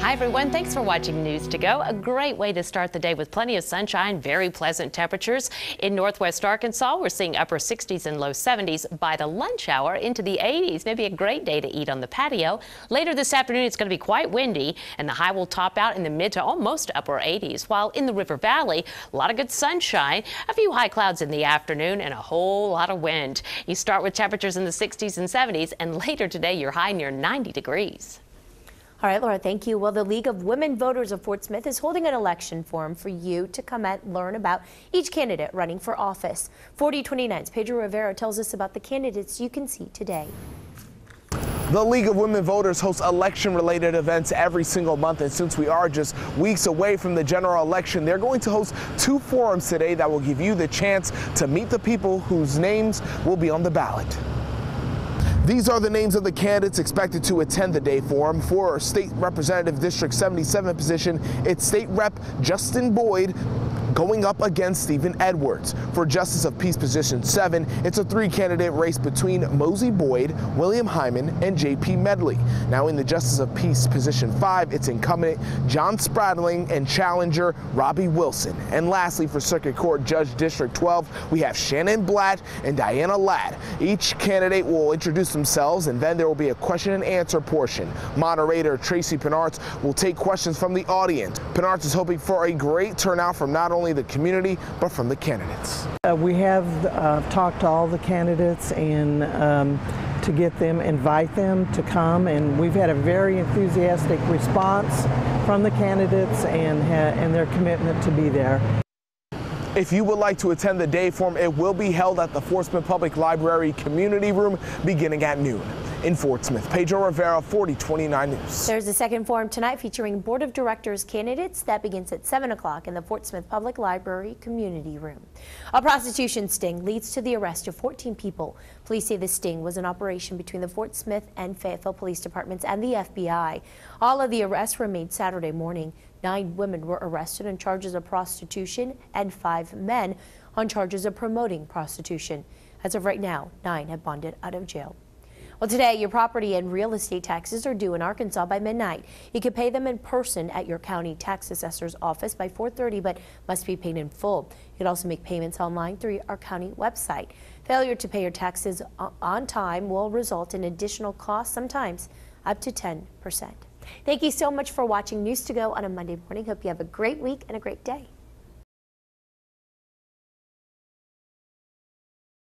Hi everyone, thanks for watching News to Go. A great way to start the day with plenty of sunshine, very pleasant temperatures. In Northwest Arkansas, we're seeing upper 60s and low 70s by the lunch hour into the 80s. Maybe a great day to eat on the patio. Later this afternoon, it's going to be quite windy and the high will top out in the mid to almost upper 80s. While in the River Valley, a lot of good sunshine, a few high clouds in the afternoon and a whole lot of wind. You start with temperatures in the 60s and 70s and later today, your high near 90 degrees. All right, Laura, thank you. Well, the League of Women Voters of Fort Smith is holding an election forum for you to come and learn about each candidate running for office. 4029's Pedro Rivera tells us about the candidates you can see today. The League of Women Voters hosts election-related events every single month, and since we are just weeks away from the general election, they're going to host two forums today that will give you the chance to meet the people whose names will be on the ballot. These are the names of the candidates expected to attend the day forum. For State Representative District 77 position, it's State Rep. Justin Boyd going up against Stephen Edwards. For Justice of Peace Position 7, it's a three-candidate race between Mosey Boyd, William Hyman, and J.P. Medley. Now in the Justice of Peace Position 5, it's incumbent John Spradling and challenger Robbie Wilson. And lastly, for Circuit Court Judge District 12, we have Shannon Blatt and Diana Ladd. Each candidate will introduce themselves, and then there will be a question and answer portion. Moderator Tracy Pinartz will take questions from the audience. Pinartz is hoping for a great turnout from not only the community, but from the candidates. We have talked to all the candidates and to get them, invite them to come, and we've had a very enthusiastic response from the candidates and their commitment to be there. If you would like to attend the day forum, it will be held at the Fort Smith Public Library Community Room beginning at noon. In Fort Smith, Pedro Rivera, 4029 News. There's a second forum tonight featuring Board of Directors candidates that begins at 7 o'clock in the Fort Smith Public Library Community Room. A prostitution sting leads to the arrest of 14 people. Police say the sting was an operation between the Fort Smith and Fayetteville Police Departments and the FBI. All of the arrests were made Saturday morning. 9 women were arrested on charges of prostitution and 5 men on charges of promoting prostitution. As of right now, 9 have bonded out of jail. Well, today, your property and real estate taxes are due in Arkansas by midnight. You can pay them in person at your county tax assessor's office by 4:30, but must be paid in full. You can also make payments online through our county website. Failure to pay your taxes on time will result in additional costs, sometimes up to 10%. Thank you so much for watching News to Go on a Monday morning. Hope you have a great week and a great day.